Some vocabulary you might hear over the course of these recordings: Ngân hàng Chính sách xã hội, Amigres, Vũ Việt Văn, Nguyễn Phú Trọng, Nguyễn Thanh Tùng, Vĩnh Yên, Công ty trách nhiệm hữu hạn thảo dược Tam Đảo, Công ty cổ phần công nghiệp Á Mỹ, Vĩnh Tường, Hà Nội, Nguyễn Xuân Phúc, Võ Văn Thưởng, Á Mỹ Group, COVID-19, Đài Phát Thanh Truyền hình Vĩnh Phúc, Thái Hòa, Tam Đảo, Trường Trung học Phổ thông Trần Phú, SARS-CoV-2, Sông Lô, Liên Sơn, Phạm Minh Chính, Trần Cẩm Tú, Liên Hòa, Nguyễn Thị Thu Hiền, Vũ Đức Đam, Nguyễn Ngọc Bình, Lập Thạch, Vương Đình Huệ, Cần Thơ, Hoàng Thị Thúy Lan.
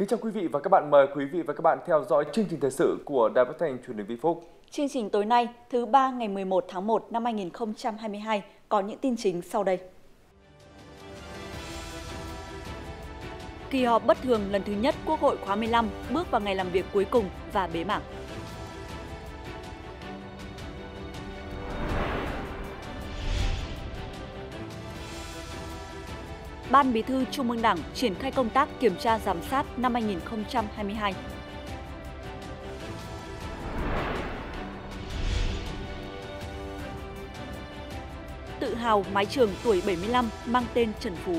Kính chào quý vị và các bạn, mời quý vị và các bạn theo dõi chương trình thời sự của Đài Phát Thanh Truyền hình Vĩnh Phúc. Chương trình tối nay, thứ ba ngày 11 tháng 1 năm 2022 có những tin chính sau đây. Kỳ họp bất thường lần thứ nhất Quốc hội khóa 15 bước vào ngày làm việc cuối cùng và bế mạc. Ban Bí thư Trung ương Đảng triển khai công tác kiểm tra giám sát năm 2022. Tự hào mái trường tuổi 75 mang tên Trần Phú.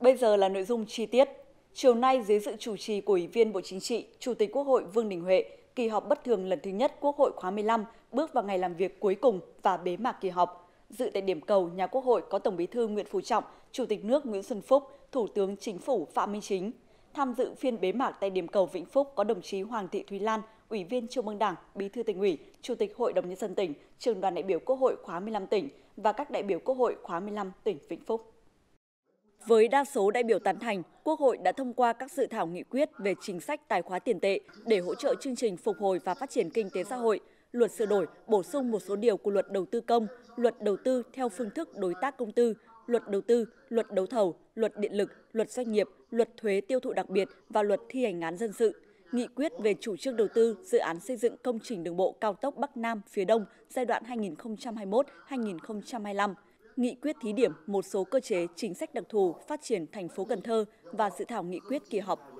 Bây giờ là nội dung chi tiết. Chiều nay, dưới sự chủ trì của Ủy viên Bộ Chính trị, Chủ tịch Quốc hội Vương Đình Huệ, kỳ họp bất thường lần thứ nhất Quốc hội khóa 15 bước vào ngày làm việc cuối cùng và bế mạc kỳ họp. Dự tại điểm cầu nhà Quốc hội có Tổng Bí thư Nguyễn Phú Trọng, Chủ tịch nước Nguyễn Xuân Phúc, Thủ tướng Chính phủ Phạm Minh Chính. Tham dự phiên bế mạc tại điểm cầu Vĩnh Phúc có đồng chí Hoàng Thị Thúy Lan, Ủy viên Trung ương Đảng, Bí thư Tỉnh ủy, Chủ tịch Hội đồng nhân dân tỉnh, Trưởng đoàn đại biểu Quốc hội khóa 15 tỉnh và các đại biểu Quốc hội khóa 15 tỉnh Vĩnh Phúc. Với đa số đại biểu tán thành, Quốc hội đã thông qua các dự thảo nghị quyết về chính sách tài khóa tiền tệ để hỗ trợ chương trình phục hồi và phát triển kinh tế xã hội, luật sửa đổi, bổ sung một số điều của luật đầu tư công, luật đầu tư theo phương thức đối tác công tư, luật đấu thầu, luật điện lực, luật doanh nghiệp, luật thuế tiêu thụ đặc biệt và luật thi hành án dân sự. Nghị quyết về chủ trương đầu tư dự án xây dựng công trình đường bộ cao tốc Bắc Nam phía Đông giai đoạn 2021-2025. Nghị quyết thí điểm một số cơ chế chính sách đặc thù phát triển thành phố Cần Thơ và dự thảo nghị quyết kỳ họp.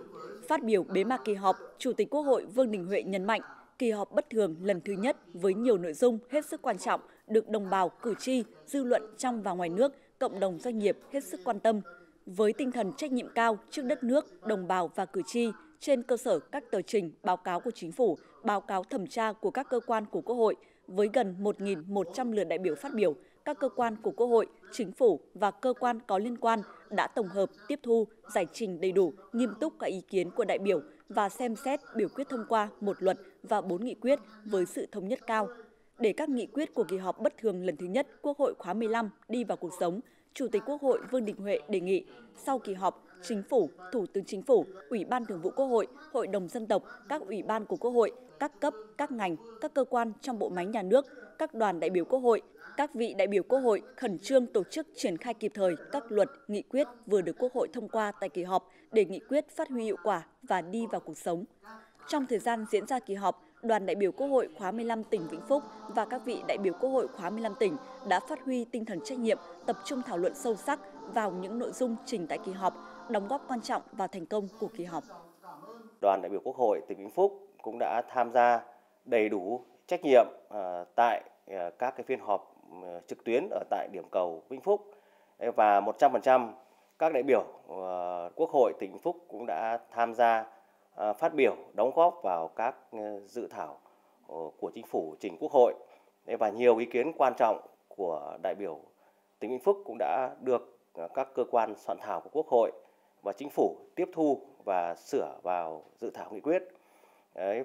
Phát biểu bế mạc kỳ họp, Chủ tịch Quốc hội Vương Đình Huệ nhấn mạnh, kỳ họp bất thường lần thứ nhất với nhiều nội dung hết sức quan trọng được đồng bào, cử tri, dư luận trong và ngoài nước, cộng đồng doanh nghiệp hết sức quan tâm. Với tinh thần trách nhiệm cao trước đất nước, đồng bào và cử tri, trên cơ sở các tờ trình, báo cáo của Chính phủ, báo cáo thẩm tra của các cơ quan của Quốc hội, với gần 1.100 lượt đại biểu phát biểu, các cơ quan của Quốc hội, Chính phủ và cơ quan có liên quan đã tổng hợp, tiếp thu, giải trình đầy đủ, nghiêm túc các ý kiến của đại biểu và xem xét biểu quyết thông qua một luật và 4 nghị quyết với sự thống nhất cao. Để các nghị quyết của kỳ họp bất thường lần thứ nhất Quốc hội khóa 15 đi vào cuộc sống, Chủ tịch Quốc hội Vương Đình Huệ đề nghị sau kỳ họp, Chính phủ, Thủ tướng Chính phủ, Ủy ban Thường vụ Quốc hội, Hội đồng Dân tộc, các ủy ban của Quốc hội, các cấp, các ngành, các cơ quan trong bộ máy nhà nước, các đoàn đại biểu Quốc hội, các vị đại biểu Quốc hội khẩn trương tổ chức triển khai kịp thời các luật, nghị quyết vừa được Quốc hội thông qua tại kỳ họp để nghị quyết phát huy hiệu quả và đi vào cuộc sống. Trong thời gian diễn ra kỳ họp, đoàn đại biểu Quốc hội khóa 15 tỉnh Vĩnh Phúc và các vị đại biểu Quốc hội khóa 15 tỉnh đã phát huy tinh thần trách nhiệm, tập trung thảo luận sâu sắc vào những nội dung trình tại kỳ họp, đóng góp quan trọng vào thành công của kỳ họp. Đoàn đại biểu Quốc hội tỉnh Vĩnh Phúc cũng đã tham gia đầy đủ trách nhiệm tại các cái phiên họp trực tuyến ở tại điểm cầu Vĩnh Phúc và 100% các đại biểu Quốc hội tỉnh Vĩnh Phúc cũng đã tham gia phát biểu đóng góp vào các dự thảo của Chính phủ trình Quốc hội và nhiều ý kiến quan trọng của đại biểu tỉnh Vĩnh Phúc cũng đã được các cơ quan soạn thảo của Quốc hội và Chính phủ tiếp thu và sửa vào dự thảo nghị quyết.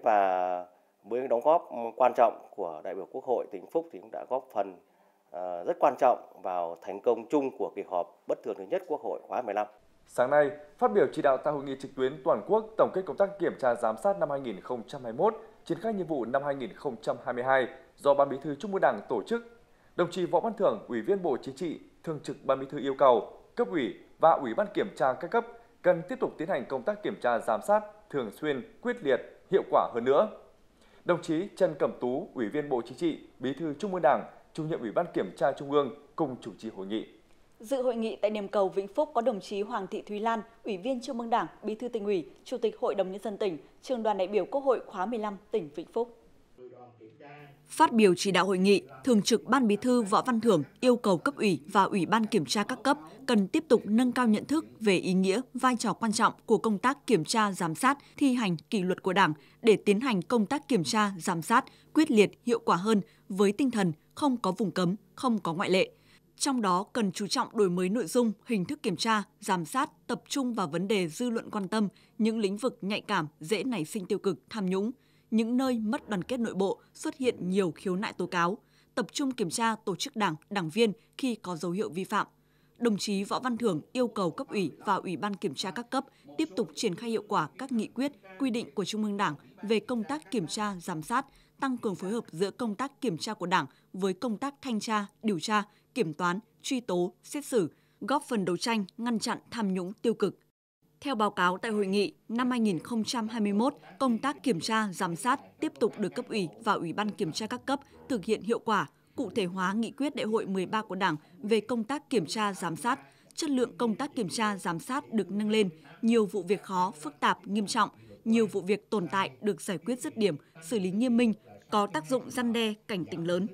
Và với đóng góp quan trọng của đại biểu Quốc hội tỉnh Vĩnh Phúc thì cũng đã góp phần rất quan trọng vào thành công chung của kỳ họp bất thường thứ nhất Quốc hội khóa 15. Sáng nay, phát biểu chỉ đạo tại hội nghị trực tuyến toàn quốc tổng kết công tác kiểm tra giám sát năm 2021, triển khai nhiệm vụ năm 2022 do Ban Bí thư Trung ương Đảng tổ chức, đồng chí Võ Văn Thưởng, Ủy viên Bộ Chính trị, Thường trực Ban Bí thư yêu cầu cấp ủy và Ủy ban kiểm tra các cấp cần tiếp tục tiến hành công tác kiểm tra giám sát thường xuyên, quyết liệt, hiệu quả hơn nữa. Đồng chí Trần Cẩm Tú, Ủy viên Bộ Chính trị, Bí thư Trung ương Đảng, Chủ nhiệm Ủy ban Kiểm tra Trung ương cùng chủ trì hội nghị. Dự hội nghị tại điểm cầu Vĩnh Phúc có đồng chí Hoàng Thị Thúy Lan, Ủy viên Trung ương Đảng, Bí thư Tỉnh ủy, Chủ tịch Hội đồng nhân dân tỉnh, Trường đoàn đại biểu Quốc hội khóa 15 tỉnh Vĩnh Phúc. Phát biểu chỉ đạo hội nghị, Thường trực Ban Bí thư Võ Văn Thưởng yêu cầu cấp ủy và Ủy ban kiểm tra các cấp cần tiếp tục nâng cao nhận thức về ý nghĩa, vai trò quan trọng của công tác kiểm tra, giám sát, thi hành kỷ luật của Đảng để tiến hành công tác kiểm tra, giám sát quyết liệt, hiệu quả hơn với tinh thần không có vùng cấm, không có ngoại lệ. Trong đó cần chú trọng đổi mới nội dung, hình thức kiểm tra, giám sát, tập trung vào vấn đề dư luận quan tâm, những lĩnh vực nhạy cảm, dễ nảy sinh tiêu cực, tham nhũng, những nơi mất đoàn kết nội bộ, xuất hiện nhiều khiếu nại tố cáo, tập trung kiểm tra tổ chức Đảng, đảng viên khi có dấu hiệu vi phạm. đồng chí Võ Văn Thưởng yêu cầu cấp ủy và ủy ban kiểm tra các cấp tiếp tục triển khai hiệu quả các nghị quyết, quy định của Trung ương Đảng về công tác kiểm tra, giám sát, tăng cường phối hợp giữa công tác kiểm tra của Đảng với công tác thanh tra, điều tra, kiểm toán, truy tố, xét xử, góp phần đấu tranh, ngăn chặn tham nhũng tiêu cực. Theo báo cáo tại hội nghị, năm 2021, công tác kiểm tra, giám sát tiếp tục được cấp ủy và ủy ban kiểm tra các cấp thực hiện hiệu quả, cụ thể hóa nghị quyết đại hội 13 của Đảng về công tác kiểm tra, giám sát. Chất lượng công tác kiểm tra, giám sát được nâng lên, nhiều vụ việc khó, phức tạp, nghiêm trọng, nhiều vụ việc tồn tại được giải quyết dứt điểm, xử lý nghiêm minh, có tác dụng răn đe, cảnh tỉnh lớn.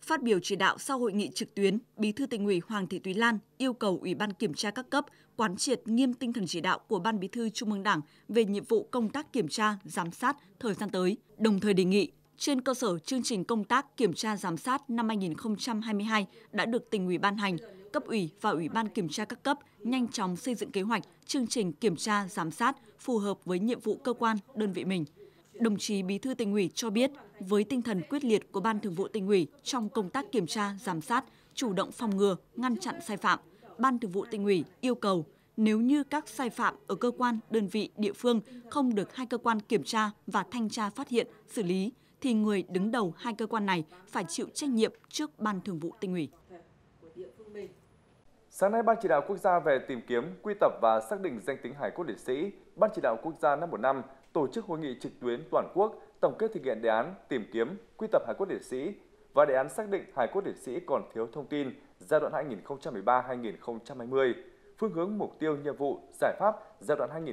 Phát biểu chỉ đạo sau hội nghị trực tuyến, Bí thư Tỉnh ủy Hoàng Thị Thúy Lan yêu cầu Ủy ban kiểm tra các cấp quán triệt nghiêm tinh thần chỉ đạo của Ban Bí thư Trung ương Đảng về nhiệm vụ công tác kiểm tra, giám sát thời gian tới, đồng thời đề nghị trên cơ sở chương trình công tác kiểm tra giám sát năm 2022 đã được Tỉnh ủy ban hành, cấp ủy và Ủy ban kiểm tra các cấp nhanh chóng xây dựng kế hoạch, chương trình kiểm tra giám sát phù hợp với nhiệm vụ cơ quan, đơn vị mình. Đồng chí Bí thư Tỉnh ủy cho biết, với tinh thần quyết liệt của Ban Thường vụ Tỉnh ủy trong công tác kiểm tra, giám sát, chủ động phòng ngừa, ngăn chặn sai phạm, Ban Thường vụ Tỉnh ủy yêu cầu nếu như các sai phạm ở cơ quan, đơn vị, địa phương không được hai cơ quan kiểm tra và thanh tra phát hiện, xử lý, thì người đứng đầu hai cơ quan này phải chịu trách nhiệm trước Ban Thường vụ Tỉnh ủy. Sáng nay, Ban Chỉ đạo Quốc gia về tìm kiếm, quy tập và xác định danh tính hải cốt liệt sĩ, Ban Chỉ đạo Quốc gia năm một năm tổ chức hội nghị trực tuyến toàn quốc tổng kết thực hiện đề án tìm kiếm, quy tập hải cốt liệt sĩ và đề án xác định hải cốt liệt sĩ còn thiếu thông tin giai đoạn 2013-2020, phương hướng mục tiêu nhiệm vụ giải pháp giai đoạn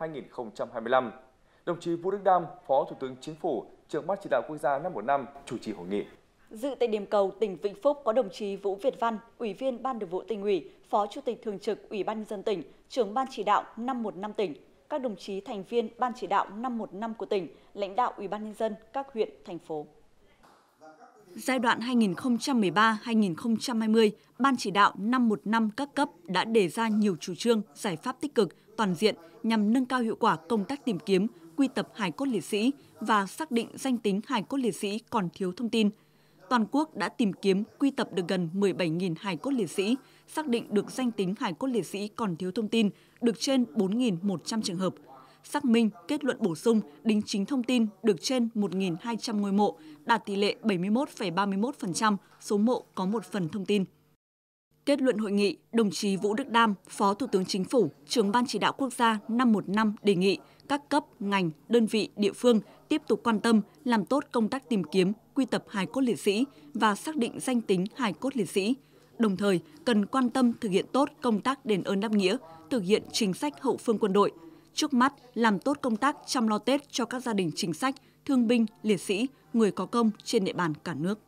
2021-2025. Đồng chí Vũ Đức Đam, Phó Thủ tướng Chính phủ, Trưởng Ban Chỉ đạo Quốc gia năm một năm chủ trì hội nghị. Dự tại điểm cầu tỉnh Vĩnh Phúc có đồng chí Vũ Việt Văn, Ủy viên Ban Thường vụ Tỉnh ủy, Phó Chủ tịch Thường trực Ủy ban Nhân dân tỉnh, Trưởng Ban Chỉ đạo 515 tỉnh, các đồng chí thành viên Ban Chỉ đạo 515 của tỉnh, lãnh đạo Ủy ban Nhân dân các huyện, thành phố. Giai đoạn 2013-2020, Ban Chỉ đạo 515 các cấp đã đề ra nhiều chủ trương, giải pháp tích cực, toàn diện nhằm nâng cao hiệu quả công tác tìm kiếm, quy tập hài cốt liệt sĩ và xác định danh tính hài cốt liệt sĩ còn thiếu thông tin. Toàn quốc đã tìm kiếm, quy tập được gần 17.000 hài cốt liệt sĩ, xác định được danh tính hài cốt liệt sĩ còn thiếu thông tin, được trên 4.100 trường hợp. Xác minh, kết luận bổ sung, đính chính thông tin được trên 1.200 ngôi mộ, đạt tỷ lệ 71,31%, số mộ có 1 phần thông tin. Kết luận hội nghị, đồng chí Vũ Đức Đam, Phó Thủ tướng Chính phủ, Trưởng Ban Chỉ đạo Quốc gia 515 đề nghị các cấp, ngành, đơn vị, địa phương tiếp tục quan tâm, làm tốt công tác tìm kiếm, quy tập hài cốt liệt sĩ và xác định danh tính hài cốt liệt sĩ. Đồng thời, cần quan tâm thực hiện tốt công tác đền ơn đáp nghĩa, thực hiện chính sách hậu phương quân đội. Trước mắt, làm tốt công tác chăm lo Tết cho các gia đình chính sách, thương binh, liệt sĩ, người có công trên địa bàn cả nước.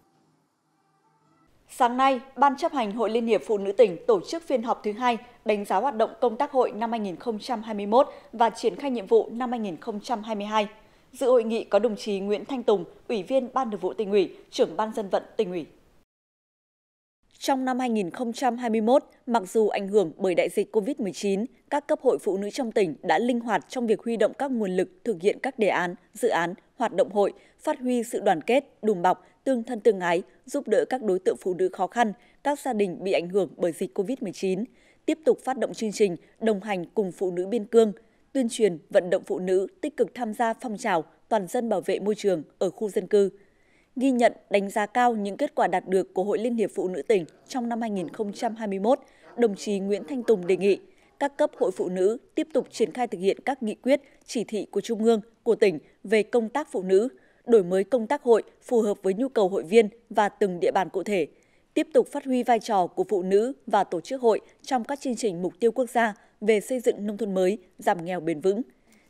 Sáng nay, Ban chấp hành Hội Liên hiệp Phụ nữ tỉnh tổ chức phiên họp thứ 2 đánh giá hoạt động công tác hội năm 2021 và triển khai nhiệm vụ năm 2022. Dự hội nghị có đồng chí Nguyễn Thanh Tùng, Ủy viên Ban Thường vụ Tỉnh ủy, Trưởng Ban Dân vận Tỉnh ủy. Trong năm 2021, mặc dù ảnh hưởng bởi đại dịch COVID-19, các cấp hội phụ nữ trong tỉnh đã linh hoạt trong việc huy động các nguồn lực thực hiện các đề án, dự án, hoạt động hội, phát huy sự đoàn kết, đùm bọc, tương thân tương ái, giúp đỡ các đối tượng phụ nữ khó khăn, các gia đình bị ảnh hưởng bởi dịch COVID-19, tiếp tục phát động chương trình đồng hành cùng phụ nữ biên cương, tuyên truyền vận động phụ nữ tích cực tham gia phong trào toàn dân bảo vệ môi trường ở khu dân cư. Ghi nhận, đánh giá cao những kết quả đạt được của Hội Liên hiệp Phụ nữ tỉnh trong năm 2021, đồng chí Nguyễn Thanh Tùng đề nghị các cấp hội phụ nữ tiếp tục triển khai thực hiện các nghị quyết, chỉ thị của Trung ương, của tỉnh về công tác phụ nữ, đổi mới công tác hội phù hợp với nhu cầu hội viên và từng địa bàn cụ thể, tiếp tục phát huy vai trò của phụ nữ và tổ chức hội trong các chương trình mục tiêu quốc gia về xây dựng nông thôn mới, giảm nghèo bền vững.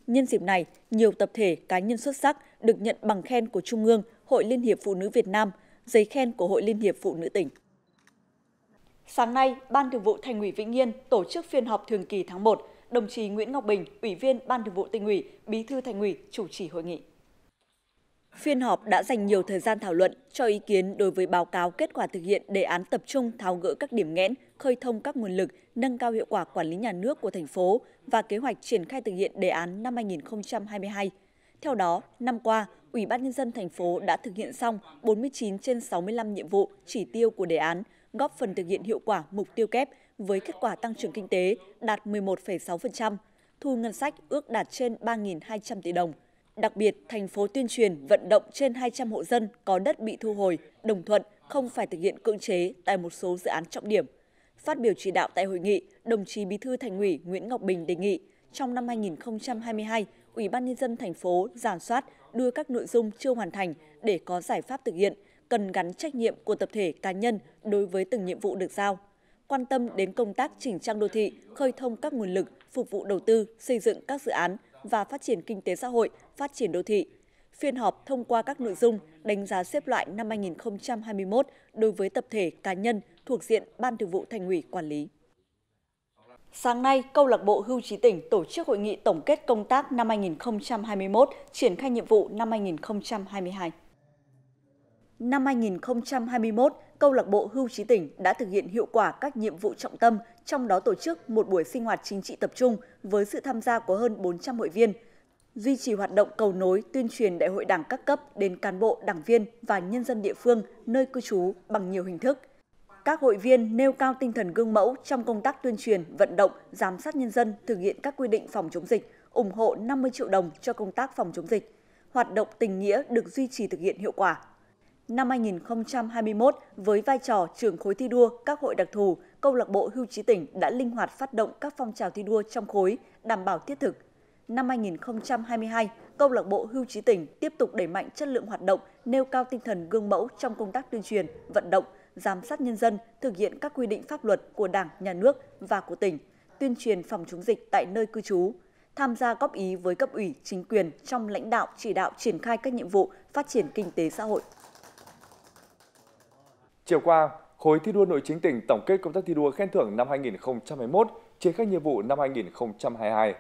Nhân dịp này, nhiều tập thể cá nhân xuất sắc được nhận bằng khen của Trung ương, Hội Liên hiệp Phụ nữ Việt Nam, giấy khen của Hội Liên hiệp Phụ nữ tỉnh. Sáng nay, Ban Thường vụ Thành ủy Vĩnh Yên tổ chức phiên họp thường kỳ tháng 1, đồng chí Nguyễn Ngọc Bình, Ủy viên Ban Thường vụ Tỉnh ủy, Bí thư Thành ủy chủ trì hội nghị. Phiên họp đã dành nhiều thời gian thảo luận, cho ý kiến đối với báo cáo kết quả thực hiện đề án tập trung tháo gỡ các điểm nghẽn, khơi thông các nguồn lực, nâng cao hiệu quả quản lý nhà nước của thành phố và kế hoạch triển khai thực hiện đề án năm 2022. Theo đó, năm qua, Ủy ban Nhân dân thành phố đã thực hiện xong 49 trên 65 nhiệm vụ, chỉ tiêu của đề án, góp phần thực hiện hiệu quả mục tiêu kép với kết quả tăng trưởng kinh tế đạt 11,6%, thu ngân sách ước đạt trên 3.200 tỷ đồng. Đặc biệt, thành phố tuyên truyền vận động trên 200 hộ dân có đất bị thu hồi, đồng thuận không phải thực hiện cưỡng chế tại một số dự án trọng điểm. Phát biểu chỉ đạo tại hội nghị, đồng chí Bí thư Thành ủy Nguyễn Ngọc Bình đề nghị trong năm 2022, Ủy ban Nhân dân thành phố rà soát đưa các nội dung chưa hoàn thành để có giải pháp thực hiện, cần gắn trách nhiệm của tập thể cá nhân đối với từng nhiệm vụ được giao. Quan tâm đến công tác chỉnh trang đô thị, khơi thông các nguồn lực, phục vụ đầu tư, xây dựng các dự án và phát triển kinh tế xã hội, phát triển đô thị. Phiên họp thông qua các nội dung đánh giá xếp loại năm 2021 đối với tập thể cá nhân thuộc diện Ban Thường vụ Thành ủy quản lý. Sáng nay, Câu lạc bộ Hưu trí tỉnh tổ chức hội nghị tổng kết công tác năm 2021, triển khai nhiệm vụ năm 2022. Năm 2021, Câu lạc bộ Hưu trí tỉnh đã thực hiện hiệu quả các nhiệm vụ trọng tâm, trong đó tổ chức một buổi sinh hoạt chính trị tập trung với sự tham gia của hơn 400 hội viên, duy trì hoạt động cầu nối tuyên truyền đại hội đảng các cấp đến cán bộ, đảng viên và nhân dân địa phương nơi cư trú bằng nhiều hình thức. Các hội viên nêu cao tinh thần gương mẫu trong công tác tuyên truyền, vận động, giám sát nhân dân thực hiện các quy định phòng chống dịch, ủng hộ 50 triệu đồng cho công tác phòng chống dịch. Hoạt động tình nghĩa được duy trì thực hiện hiệu quả. Năm 2021, với vai trò trưởng khối thi đua, các hội đặc thù, Câu lạc bộ Hưu trí tỉnh đã linh hoạt phát động các phong trào thi đua trong khối, đảm bảo thiết thực. Năm 2022, Câu lạc bộ Hưu trí tỉnh tiếp tục đẩy mạnh chất lượng hoạt động, nêu cao tinh thần gương mẫu trong công tác tuyên truyền, vận động, giám sát nhân dân thực hiện các quy định pháp luật của Đảng, Nhà nước và của tỉnh, tuyên truyền phòng chống dịch tại nơi cư trú, tham gia góp ý với cấp ủy, chính quyền trong lãnh đạo chỉ đạo triển khai các nhiệm vụ phát triển kinh tế xã hội. Chiều qua, khối thi đua nội chính tỉnh tổng kết công tác thi đua khen thưởng năm 2021, triển khai nhiệm vụ năm 2022.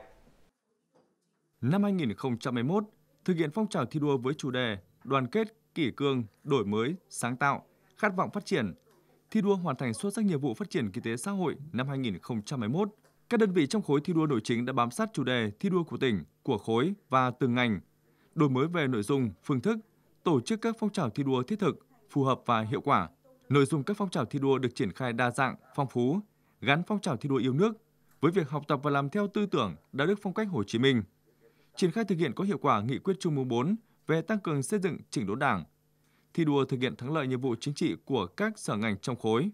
Năm 2021, thực hiện phong trào thi đua với chủ đề đoàn kết, kỷ cương, đổi mới, sáng tạo, khát vọng phát triển, thi đua hoàn thành xuất sắc nhiệm vụ phát triển kinh tế xã hội năm 2021. Các đơn vị trong khối thi đua nội chính đã bám sát chủ đề thi đua của tỉnh, của khối và từng ngành, đổi mới về nội dung, phương thức, tổ chức các phong trào thi đua thiết thực, phù hợp và hiệu quả. Nội dung các phong trào thi đua được triển khai đa dạng, phong phú, gắn phong trào thi đua yêu nước với việc học tập và làm theo tư tưởng, đạo đức, phong cách Hồ Chí Minh. Triển khai thực hiện có hiệu quả nghị quyết Trung ương 4 về tăng cường xây dựng chỉnh đốn Đảng, thi đua thực hiện thắng lợi nhiệm vụ chính trị của các sở ngành trong khối.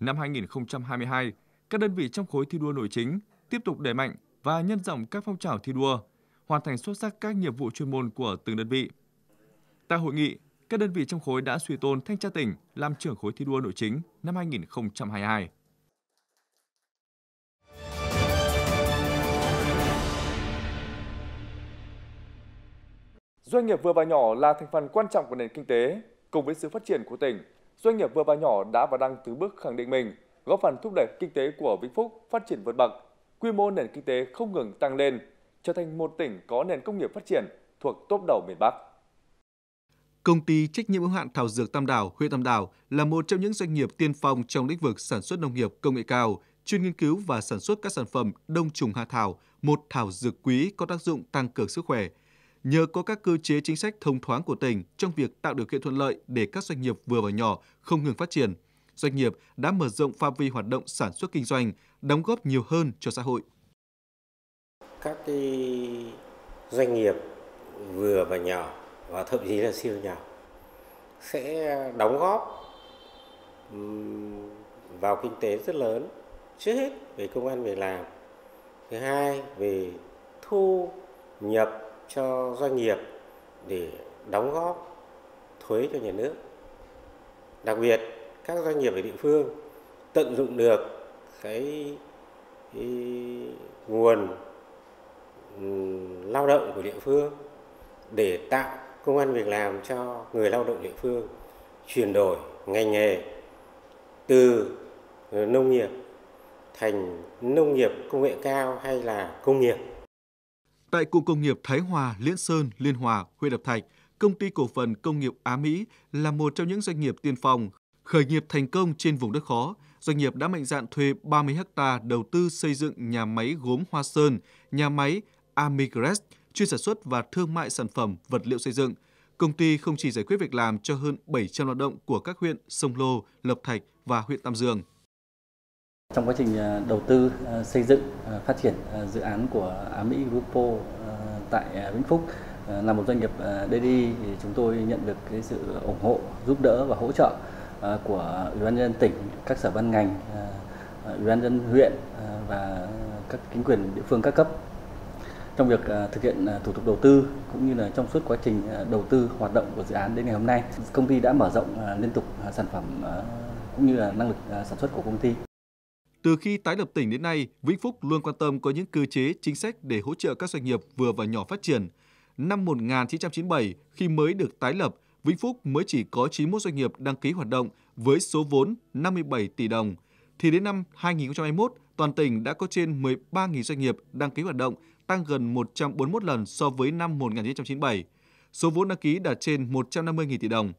Năm 2022, các đơn vị trong khối thi đua nội chính tiếp tục đẩy mạnh và nhân rộng các phong trào thi đua, hoàn thành xuất sắc các nhiệm vụ chuyên môn của từng đơn vị. Tại hội nghị, các đơn vị trong khối đã suy tôn Thanh tra tỉnh làm trưởng khối thi đua nội chính năm 2022. Doanh nghiệp vừa và nhỏ là thành phần quan trọng của nền kinh tế. Cùng với sự phát triển của tỉnh, doanh nghiệp vừa và nhỏ đã và đang từng bước khẳng định mình, góp phần thúc đẩy kinh tế của Vĩnh Phúc phát triển vượt bậc, quy mô nền kinh tế không ngừng tăng lên, trở thành một tỉnh có nền công nghiệp phát triển thuộc top đầu miền Bắc. Công ty trách nhiệm hữu hạn thảo dược Tam Đảo, huyện Tam Đảo là một trong những doanh nghiệp tiên phong trong lĩnh vực sản xuất nông nghiệp công nghệ cao, chuyên nghiên cứu và sản xuất các sản phẩm đông trùng hạ thảo, một thảo dược quý có tác dụng tăng cường sức khỏe. Nhờ có các cơ chế chính sách thông thoáng của tỉnh trong việc tạo điều kiện thuận lợi để các doanh nghiệp vừa và nhỏ không ngừng phát triển, doanh nghiệp đã mở rộng phạm vi hoạt động sản xuất kinh doanh, đóng góp nhiều hơn cho xã hội. Các doanh nghiệp vừa và nhỏ và thậm chí là siêu nhỏ sẽ đóng góp vào kinh tế rất lớn, trước hết về công ăn việc làm, thứ hai về thu nhập cho doanh nghiệp để đóng góp thuế cho nhà nước. Đặc biệt, các doanh nghiệp ở địa phương tận dụng được cái nguồn lao động của địa phương để tạo công ăn việc làm cho người lao động địa phương, chuyển đổi ngành nghề từ nông nghiệp thành nông nghiệp công nghệ cao hay là công nghiệp. Tại Cụm Công nghiệp Thái Hòa, Liên Sơn, Liên Hòa, huyện Lập Thạch, Công ty cổ phần công nghiệp Á Mỹ là một trong những doanh nghiệp tiên phong, khởi nghiệp thành công trên vùng đất khó. Doanh nghiệp đã mạnh dạn thuê 30 ha đầu tư xây dựng nhà máy gốm Hoa Sơn, nhà máy Amigres chuyên sản xuất và thương mại sản phẩm vật liệu xây dựng. công ty không chỉ giải quyết việc làm cho hơn 700 lao động của các huyện Sông Lô, Lập Thạch và huyện Tam Dương. Trong quá trình đầu tư, xây dựng, phát triển dự án của Á Mỹ Group tại Vĩnh Phúc là một doanh nghiệp DDI, thì chúng tôi nhận được cái sự ủng hộ, giúp đỡ và hỗ trợ của Ủy ban nhân dân tỉnh, các sở ban ngành, Ủy ban nhân dân huyện và các chính quyền địa phương các cấp trong việc thực hiện thủ tục đầu tư, cũng như là trong suốt quá trình đầu tư hoạt động của dự án đến ngày hôm nay. Công ty đã mở rộng liên tục sản phẩm cũng như là năng lực sản xuất của công ty. Từ khi tái lập tỉnh đến nay, Vĩnh Phúc luôn quan tâm có những cơ chế, chính sách để hỗ trợ các doanh nghiệp vừa và nhỏ phát triển. Năm 1997, khi mới được tái lập, Vĩnh Phúc mới chỉ có 91 doanh nghiệp đăng ký hoạt động với số vốn 57 tỷ đồng. Thì đến năm 2021, toàn tỉnh đã có trên 13.000 doanh nghiệp đăng ký hoạt động, tăng gần 141 lần so với năm 1997. Số vốn đăng ký đạt trên 150.000 tỷ đồng.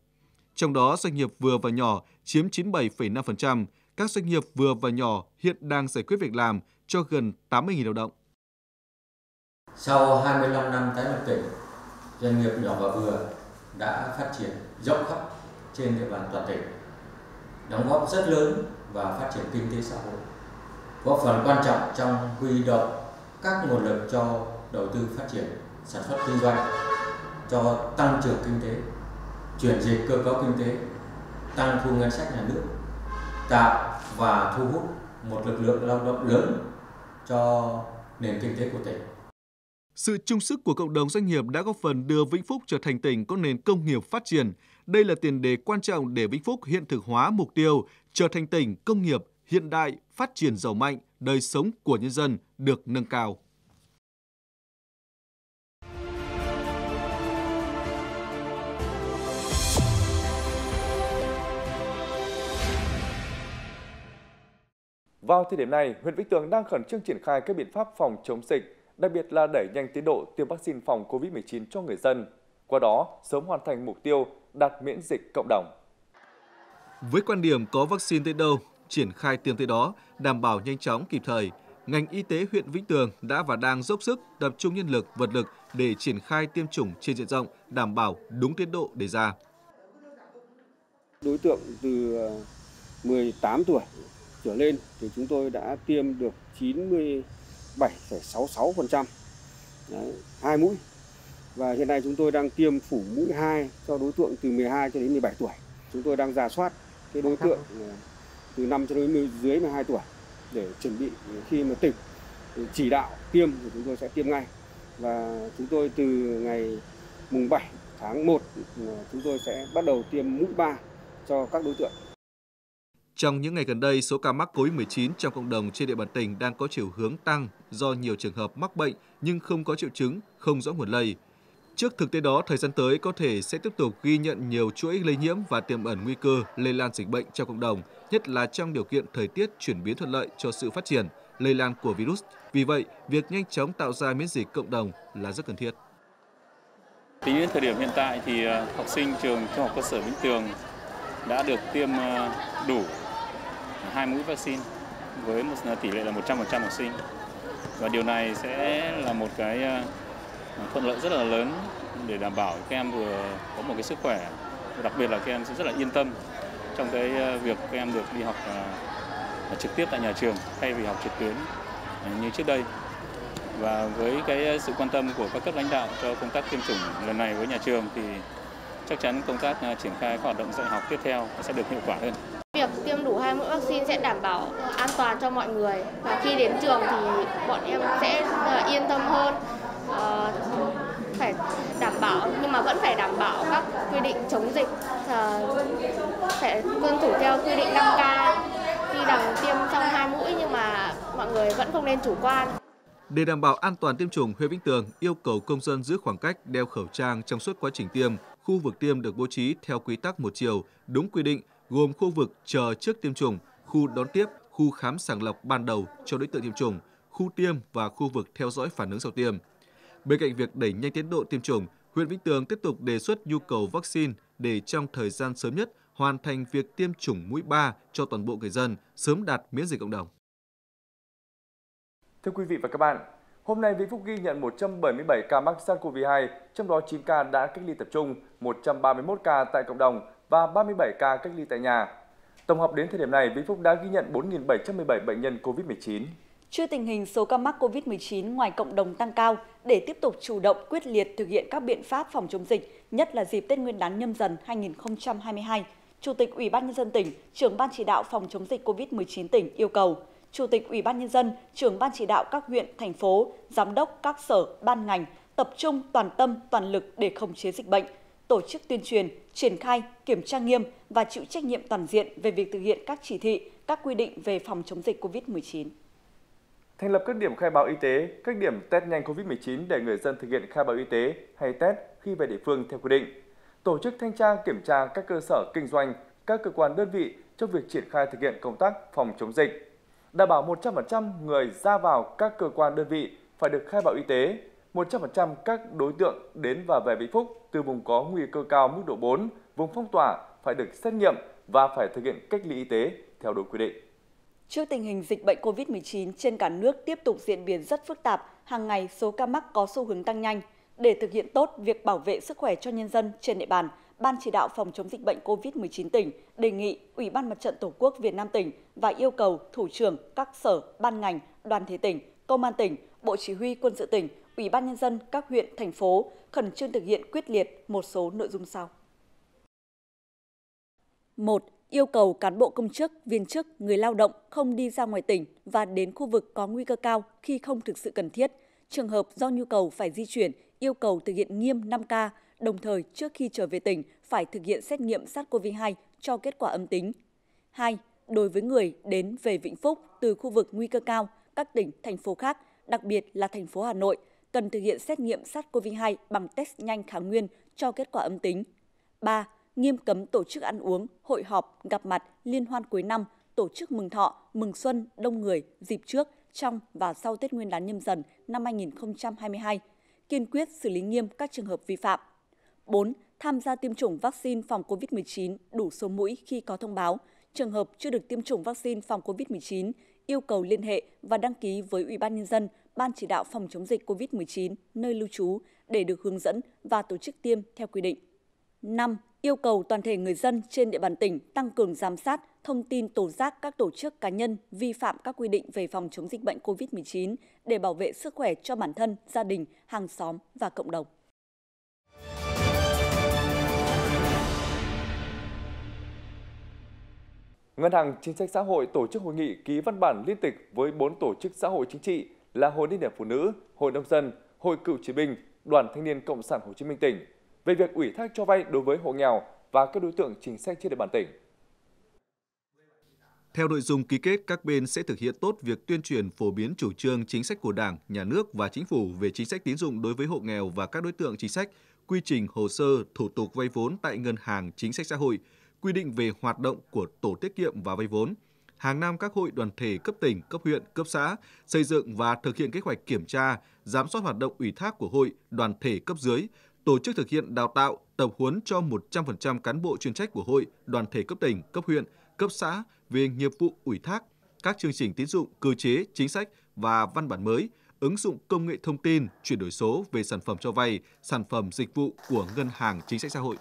Trong đó, doanh nghiệp vừa và nhỏ chiếm 97,5%. Các doanh nghiệp vừa và nhỏ hiện đang giải quyết việc làm cho gần 80.000 lao động. Sau 25 năm tái lập tỉnh, doanh nghiệp nhỏ và vừa đã phát triển rộng khắp trên địa bàn toàn tỉnh, đóng góp rất lớn và phát triển kinh tế xã hội, góp phần quan trọng trong huy động các nguồn lực cho đầu tư phát triển sản xuất kinh doanh, cho tăng trưởng kinh tế, chuyển dịch cơ cấu kinh tế, tăng thu ngân sách nhà nước, tạo và thu hút một lực lượng lao động lớn cho nền kinh tế của tỉnh. Sự chung sức của cộng đồng doanh nghiệp đã góp phần đưa Vĩnh Phúc trở thành tỉnh có nền công nghiệp phát triển. Đây là tiền đề quan trọng để Vĩnh Phúc hiện thực hóa mục tiêu trở thành tỉnh công nghiệp hiện đại, phát triển giàu mạnh, đời sống của nhân dân được nâng cao. Vào thời điểm này, huyện Vĩnh Tường đang khẩn trương triển khai các biện pháp phòng chống dịch, đặc biệt là đẩy nhanh tiến độ tiêm vaccine phòng COVID-19 cho người dân, qua đó sớm hoàn thành mục tiêu đạt miễn dịch cộng đồng. Với quan điểm có vaccine tới đâu, triển khai tiêm tới đó, đảm bảo nhanh chóng kịp thời, ngành y tế huyện Vĩnh Tường đã và đang dốc sức tập trung nhân lực, vật lực để triển khai tiêm chủng trên diện rộng, đảm bảo đúng tiến độ đề ra. Đối tượng từ 18 tuổi trở lên thì chúng tôi đã tiêm được 97,66%, 2 mũi. Và hiện nay chúng tôi đang tiêm phủ mũi 2 cho đối tượng từ 12 cho đến 17 tuổi. Chúng tôi đang rà soát cái đối tượng từ 5 cho đến dưới 12 tuổi để chuẩn bị khi mà tỉnh chỉ đạo tiêm thì chúng tôi sẽ tiêm ngay. Và chúng tôi từ ngày mùng 7 tháng 1 chúng tôi sẽ bắt đầu tiêm mũi 3 cho các đối tượng. Trong những ngày gần đây, số ca mắc COVID-19 trong cộng đồng trên địa bàn tỉnh đang có chiều hướng tăng do nhiều trường hợp mắc bệnh nhưng không có triệu chứng, không rõ nguồn lây. Trước thực tế đó, thời gian tới có thể sẽ tiếp tục ghi nhận nhiều chuỗi lây nhiễm và tiềm ẩn nguy cơ lây lan dịch bệnh trong cộng đồng, nhất là trong điều kiện thời tiết chuyển biến thuận lợi cho sự phát triển, lây lan của virus. Vì vậy, việc nhanh chóng tạo ra miễn dịch cộng đồng là rất cần thiết. Tính đến thời điểm hiện tại thì học sinh trường Trung học cơ sở Vĩnh Tường đã được tiêm đủ 2 mũi vaccine với một tỷ lệ là 100% học sinh, và điều này sẽ là một cái thuận lợi rất là lớn để đảm bảo các em vừa có một cái sức khỏe, đặc biệt là các em sẽ rất là yên tâm trong cái việc các em được đi học trực tiếp tại nhà trường thay vì học trực tuyến như trước đây. Và với cái sự quan tâm của các cấp lãnh đạo cho công tác tiêm chủng lần này với nhà trường thì chắc chắn công tác triển khai các hoạt động dạy học tiếp theo sẽ được hiệu quả hơn. Việc tiêm đủ 2 mũi vaccine sẽ đảm bảo an toàn cho mọi người, và khi đến trường thì bọn em sẽ yên tâm hơn, phải đảm bảo nhưng mà vẫn phải đảm bảo các quy định chống dịch, phải tuân thủ theo quy định 5K. Tuy rằng tiêm xong 2 mũi nhưng mà mọi người vẫn không nên chủ quan. Để đảm bảo an toàn tiêm chủng, huyện Vĩnh Tường yêu cầu công dân giữ khoảng cách, đeo khẩu trang trong suốt quá trình tiêm. Khu vực tiêm được bố trí theo quy tắc một chiều, đúng quy định, gồm khu vực chờ trước tiêm chủng, khu đón tiếp, khu khám sàng lọc ban đầu cho đối tượng tiêm chủng, khu tiêm và khu vực theo dõi phản ứng sau tiêm. Bên cạnh việc đẩy nhanh tiến độ tiêm chủng, huyện Vĩnh Tường tiếp tục đề xuất nhu cầu vaccine để trong thời gian sớm nhất hoàn thành việc tiêm chủng mũi 3 cho toàn bộ người dân, sớm đạt miễn dịch cộng đồng. Thưa quý vị và các bạn, Hôm nay, Vĩnh Phúc ghi nhận 177 ca mắc SARS-CoV-2, trong đó 9 ca đã cách ly tập trung, 131 ca tại cộng đồng và 37 ca cách ly tại nhà. Tổng hợp đến thời điểm này, Vĩnh Phúc đã ghi nhận 4.717 bệnh nhân COVID-19. Trước tình hình số ca mắc COVID-19 ngoài cộng đồng tăng cao, để tiếp tục chủ động quyết liệt thực hiện các biện pháp phòng chống dịch, nhất là dịp Tết Nguyên đán Nhâm Dần 2022, Chủ tịch Ủy ban nhân dân tỉnh, Trưởng ban chỉ đạo phòng chống dịch COVID-19 tỉnh yêu cầu Chủ tịch Ủy ban nhân dân, Trưởng ban chỉ đạo các huyện, thành phố, giám đốc các sở, ban ngành tập trung toàn tâm, toàn lực để khống chế dịch bệnh, tổ chức tuyên truyền, triển khai, kiểm tra nghiêm và chịu trách nhiệm toàn diện về việc thực hiện các chỉ thị, các quy định về phòng chống dịch COVID-19. Thành lập các điểm khai báo y tế, các điểm test nhanh COVID-19 để người dân thực hiện khai báo y tế hay test khi về địa phương theo quy định. Tổ chức thanh tra kiểm tra các cơ sở kinh doanh, các cơ quan đơn vị trong việc triển khai thực hiện công tác phòng chống dịch. Đảm bảo 100% người ra vào các cơ quan đơn vị phải được khai báo y tế, 100% các đối tượng đến và về Vĩnh Phúc từ vùng có nguy cơ cao mức độ 4, vùng phong tỏa phải được xét nghiệm và phải thực hiện cách ly y tế theo đúng quy định. Trước tình hình dịch bệnh COVID-19 trên cả nước tiếp tục diễn biến rất phức tạp, hàng ngày số ca mắc có xu hướng tăng nhanh. Để thực hiện tốt việc bảo vệ sức khỏe cho nhân dân trên địa bàn, Ban chỉ đạo phòng chống dịch bệnh COVID-19 tỉnh đề nghị Ủy ban Mặt trận Tổ quốc Việt Nam tỉnh và yêu cầu thủ trưởng các sở, ban ngành, đoàn thể tỉnh, công an tỉnh, Bộ Chỉ huy Quân sự tỉnh, Ủy ban nhân dân các huyện, thành phố khẩn trương thực hiện quyết liệt một số nội dung sau. 1. Yêu cầu cán bộ công chức, viên chức, người lao động không đi ra ngoài tỉnh và đến khu vực có nguy cơ cao khi không thực sự cần thiết. Trường hợp do nhu cầu phải di chuyển, yêu cầu thực hiện nghiêm 5K, đồng thời trước khi trở về tỉnh phải thực hiện xét nghiệm SARS-CoV-2 cho kết quả âm tính. 2. Đối với người đến về Vĩnh Phúc từ khu vực nguy cơ cao, các tỉnh, thành phố khác, đặc biệt là thành phố Hà Nội, cần thực hiện xét nghiệm SARS-CoV-2 bằng test nhanh kháng nguyên cho kết quả âm tính. 3. Nghiêm cấm tổ chức ăn uống, hội họp, gặp mặt, liên hoan cuối năm, tổ chức mừng thọ, mừng xuân, đông người, dịp trước, trong và sau Tết Nguyên đán Nhâm Dần năm 2022, kiên quyết xử lý nghiêm các trường hợp vi phạm. 4. Tham gia tiêm chủng vaccine phòng COVID-19 đủ số mũi khi có thông báo. Trường hợp chưa được tiêm chủng vaccine phòng COVID-19, yêu cầu liên hệ và đăng ký với Ủy ban Nhân dân, Ban chỉ đạo phòng chống dịch COVID-19 nơi lưu trú để được hướng dẫn và tổ chức tiêm theo quy định. 5. Yêu cầu toàn thể người dân trên địa bàn tỉnh tăng cường giám sát, thông tin tố giác các tổ chức cá nhân vi phạm các quy định về phòng chống dịch bệnh COVID-19 để bảo vệ sức khỏe cho bản thân, gia đình, hàng xóm và cộng đồng. Ngân hàng Chính sách xã hội tổ chức hội nghị ký văn bản liên tịch với 4 tổ chức xã hội chính trị là Hội Liên hiệp Phụ nữ, Hội Nông dân, Hội Cựu chiến binh, Đoàn Thanh niên Cộng sản Hồ Chí Minh tỉnh về việc ủy thác cho vay đối với hộ nghèo và các đối tượng chính sách trên địa bàn tỉnh. Theo nội dung ký kết, các bên sẽ thực hiện tốt việc tuyên truyền phổ biến chủ trương chính sách của Đảng, Nhà nước và Chính phủ về chính sách tín dụng đối với hộ nghèo và các đối tượng chính sách, quy trình, hồ sơ, thủ tục vay vốn tại Ngân hàng Chính sách xã hội, quy định về hoạt động của tổ tiết kiệm và vay vốn. Hàng năm các hội đoàn thể cấp tỉnh, cấp huyện, cấp xã xây dựng và thực hiện kế hoạch kiểm tra, giám sát hoạt động ủy thác của hội, đoàn thể cấp dưới, tổ chức thực hiện đào tạo, tập huấn cho 100% cán bộ chuyên trách của hội, đoàn thể cấp tỉnh, cấp huyện, cấp xã về nghiệp vụ ủy thác, các chương trình tín dụng, cơ chế, chính sách và văn bản mới, ứng dụng công nghệ thông tin, chuyển đổi số về sản phẩm cho vay, sản phẩm dịch vụ của Ngân hàng Chính sách xã hội.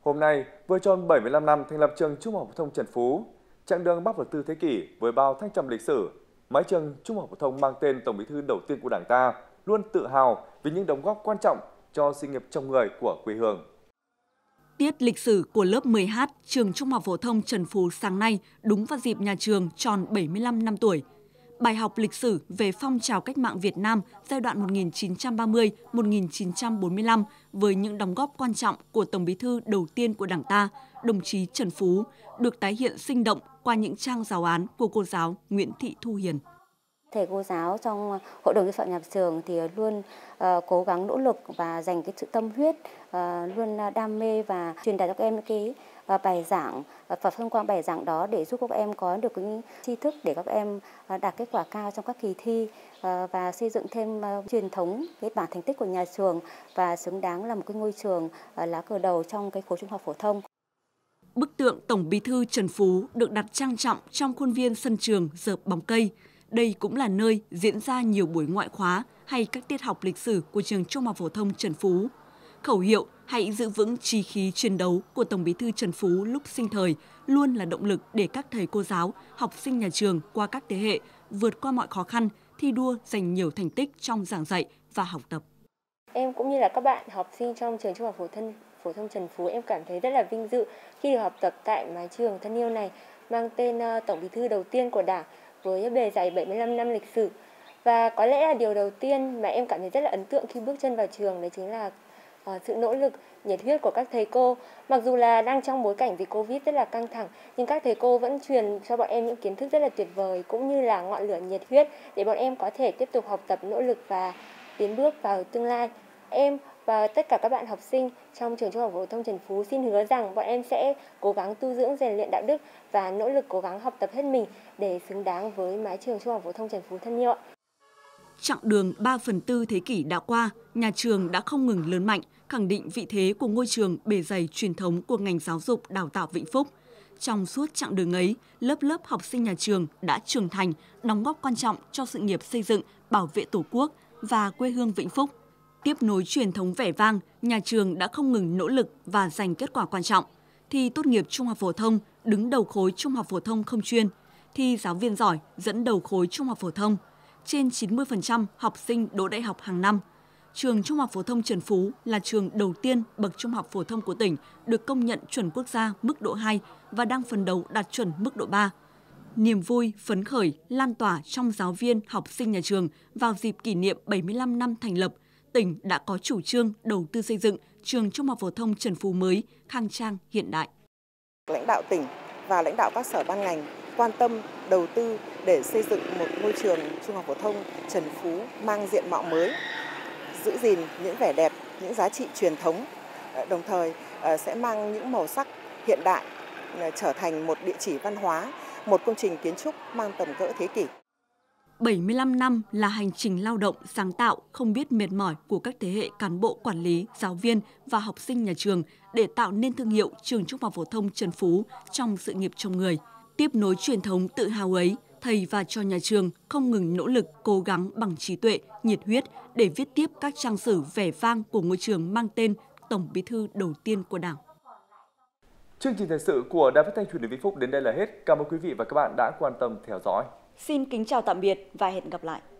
Hôm nay, vừa tròn 75 năm thành lập Trường Trung học Phổ thông Trần Phú, chặng đường bắc vào tư thế kỷ với bao thăng trầm lịch sử, mái trường Trung học Phổ thông mang tên Tổng Bí thư đầu tiên của Đảng ta luôn tự hào vì những đóng góp quan trọng cho sự nghiệp trong người của quê hương. Tiết lịch sử của lớp 10H Trường Trung học Phổ thông Trần Phú sáng nay đúng vào dịp nhà trường tròn 75 năm tuổi. Bài học lịch sử về phong trào cách mạng Việt Nam giai đoạn 1930-1945 với những đóng góp quan trọng của Tổng Bí thư đầu tiên của Đảng ta, đồng chí Trần Phú, được tái hiện sinh động qua những trang giáo án của cô giáo Nguyễn Thị Thu Hiền. Thầy cô giáo trong hội đồng biên soạn nhà trường thì luôn cố gắng nỗ lực và dành cái sự tâm huyết, luôn đam mê và truyền đạt cho các em cái bài giảng và thông qua bài giảng đó để giúp các em có được những tri thức để các em đạt kết quả cao trong các kỳ thi và xây dựng thêm truyền thống cái bảng thành tích của nhà trường và xứng đáng là một cái ngôi trường lá cờ đầu trong cái khối trung học phổ thông. Bức tượng Tổng Bí thư Trần Phú được đặt trang trọng trong khuôn viên sân trường, rợp bóng cây. đây cũng là nơi diễn ra nhiều buổi ngoại khóa hay các tiết học lịch sử của Trường Trung học Phổ thông Trần Phú. Khẩu hiệu "Hãy giữ vững chí khí chiến đấu" của Tổng Bí thư Trần Phú lúc sinh thời luôn là động lực để các thầy cô giáo, học sinh nhà trường qua các thế hệ vượt qua mọi khó khăn, thi đua giành nhiều thành tích trong giảng dạy và học tập. Em cũng như là các bạn học sinh trong Trường Trung học Phổ thông Trần Phú, em cảm thấy rất là vinh dự khi được học tập tại mái trường thân yêu này mang tên Tổng Bí thư đầu tiên của Đảng với bề dày 75 năm lịch sử. Và có lẽ là điều đầu tiên mà em cảm thấy rất là ấn tượng khi bước chân vào trường đấy chính là sự nỗ lực, nhiệt huyết của các thầy cô. Mặc dù là đang trong bối cảnh vì Covid rất là căng thẳng, nhưng các thầy cô vẫn truyền cho bọn em những kiến thức rất là tuyệt vời cũng như là ngọn lửa nhiệt huyết để bọn em có thể tiếp tục học tập, nỗ lực và tiến bước vào tương lai. Em và tất cả các bạn học sinh trong Trường Trung học Phổ thông Trần Phú xin hứa rằng bọn em sẽ cố gắng tu dưỡng, rèn luyện đạo đức và nỗ lực cố gắng học tập hết mình để xứng đáng với mái trường Trung học Phổ thông Trần Phú thân yêu. Chặng đường 3/4 thế kỷ đã qua, nhà trường đã không ngừng lớn mạnh, khẳng định vị thế của ngôi trường bề dày truyền thống của ngành giáo dục đào tạo Vĩnh Phúc. Trong suốt chặng đường ấy, lớp lớp học sinh nhà trường đã trưởng thành, đóng góp quan trọng cho sự nghiệp xây dựng, bảo vệ Tổ quốc và quê hương Vĩnh Phúc. Tiếp nối truyền thống vẻ vang, nhà trường đã không ngừng nỗ lực và giành kết quả quan trọng. Thi tốt nghiệp trung học phổ thông đứng đầu khối trung học phổ thông không chuyên, thi giáo viên giỏi dẫn đầu khối trung học phổ thông. Trên 90% học sinh đỗ đại học hàng năm. Trường Trung học Phổ thông Trần Phú là trường đầu tiên bậc trung học phổ thông của tỉnh được công nhận chuẩn quốc gia mức độ 2 và đang phấn đấu đạt chuẩn mức độ 3. Niềm vui, phấn khởi lan tỏa trong giáo viên, học sinh nhà trường vào dịp kỷ niệm 75 năm thành lập. Tỉnh đã có chủ trương đầu tư xây dựng Trường Trung học Phổ thông Trần Phú mới, khang trang, hiện đại. Lãnh đạo tỉnh và lãnh đạo các sở ban ngành quan tâm đầu tư để xây dựng một ngôi trường Trung học Phổ thông Trần Phú mang diện mạo mới, giữ gìn những vẻ đẹp, những giá trị truyền thống, đồng thời sẽ mang những màu sắc hiện đại, trở thành một địa chỉ văn hóa, một công trình kiến trúc mang tầm cỡ thế kỷ. 75 năm là hành trình lao động, sáng tạo, không biết mệt mỏi của các thế hệ cán bộ, quản lý, giáo viên và học sinh nhà trường để tạo nên thương hiệu Trường Trung học Phổ thông Trần Phú trong sự nghiệp trồng người. Tiếp nối truyền thống tự hào ấy, thầy và trò nhà trường không ngừng nỗ lực, cố gắng bằng trí tuệ, nhiệt huyết để viết tiếp các trang sử vẻ vang của ngôi trường mang tên Tổng Bí thư đầu tiên của Đảng. Chương trình thời sự của Đài Phát thanh Truyền hình Vĩnh Phúc đến đây là hết. Cảm ơn quý vị và các bạn đã quan tâm theo dõi. Xin kính chào tạm biệt và hẹn gặp lại.